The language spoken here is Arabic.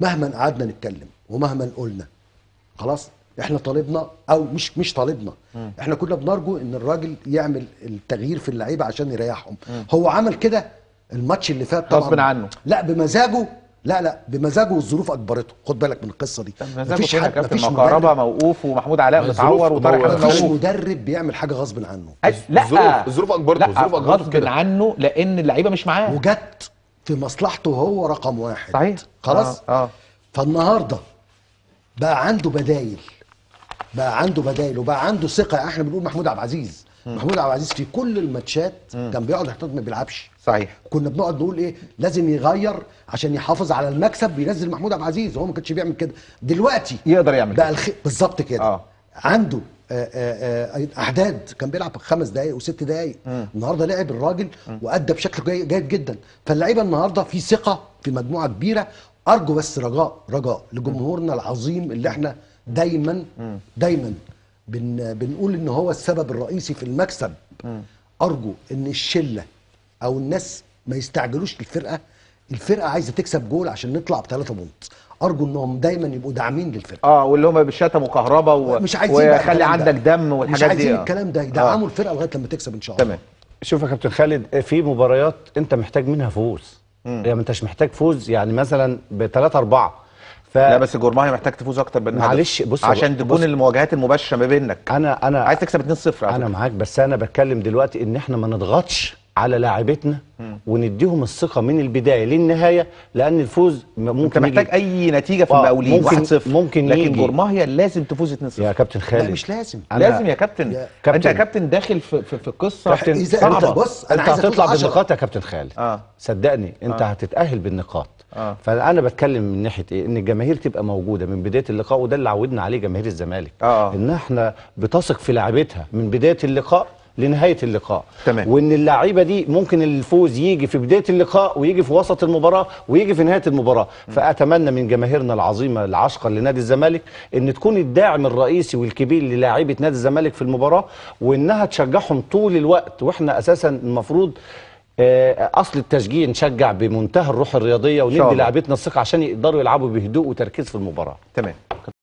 مهما قعدنا نتكلم ومهما قلنا خلاص احنا طالبنا او مش طالبنا، احنا كنا بنرجو ان الراجل يعمل التغيير في اللعيبه عشان يريحهم. هو عمل كده الماتش اللي فات طبعا غصب عنه، لا بمزاجه، لا بمزاجه والظروف اجبرته، خد بالك من القصه دي. مفيش حد، مفيش مدرب موقوف ومحمود علاء متعور وطارق حامد موقوف، مفيش مدرب بيعمل حاجه غصب عنه. لا الظروف اجبرته، الظروف اجبرته غصب عنه لان اللعيبه مش معاه وجت في مصلحته هو رقم واحد. صحيح خلاص. فالنهارده بقى عنده بدايل، وبقى عنده ثقه. احنا بنقول محمود عبد العزيز، محمود عبد العزيز في كل الماتشات كان بيقعد احتياط ما بيلعبش. صحيح كنا بنقعد نقول ايه لازم يغير عشان يحافظ على المكسب، بينزل محمود عبد العزيز، هو ما كانش بيعمل كده. دلوقتي يقدر يعمل بقى بالظبط كده. عنده اعداد، كان بيلعب 5 دقائق و6 دقائق، النهارده لعب الراجل وادى بشكل جيد جدا. فاللعيبه النهارده في ثقه في مجموعه كبيره. ارجو بس رجاء لجمهورنا العظيم اللي احنا دايما بنقول ان هو السبب الرئيسي في المكسب. ارجو ان الشله او الناس ما يستعجلوش الفرقه، عايزه تكسب جول عشان نطلع ب3 بونت. ارجو انهم دايما يبقوا داعمين للفرقه، واللي هم بيشتموا كهربا وخلي عندك دم والحاجات دي، مش عايزين الكلام ده. يدعموا الفرقه لغايه لما تكسب ان شاء الله. تمام. شوف يا كابتن خالد، في مباريات انت محتاج منها فوز، يعني ما انتش محتاج فوز يعني مثلا ب3-4 لا بس جورماهيا محتاج تفوز اكتر بالنهارده، معلش بص عشان تكون المواجهات المباشره ما بينك. انا عايز تكسب 2-0. انا معاك، بس انا بتكلم دلوقتي ان احنا ما نضغطش على لاعبتنا ونديهم الثقه من البدايه للنهايه، لان الفوز ممكن انت محتاج اي نتيجه في المقاولين 1-0 ممكن، لكن جورماهيا لازم تفوز 2-0. يا كابتن خالد لا مش لازم، لازم يا كابتن. انت يا كابتن داخل في قصه صعبه. بص انت هتطلع بالنقاط يا كابتن خالد، صدقني انت هتتاهل بالنقاط. فانا بتكلم من ناحيه ايه، ان الجماهير تبقى موجوده من بدايه اللقاء، وده اللي عودنا عليه جماهير الزمالك، ان احنا بتثق في لاعبتها من بدايه اللقاء لنهايه اللقاء. تمام. وان اللعيبه دي ممكن الفوز يجي في بدايه اللقاء ويجي في وسط المباراه ويجي في نهايه المباراه. فاتمنى من جماهيرنا العظيمه العاشقه لنادي الزمالك ان تكون الداعم الرئيسي والكبير للاعيبه نادي الزمالك في المباراه، وانها تشجعهم طول الوقت. واحنا اساسا المفروض اصل التشجيع نشجع بمنتهى الروح الرياضيه وندي لاعبتنا الثقه عشان يقدروا يلعبوا بهدوء وتركيز في المباراه. تمام.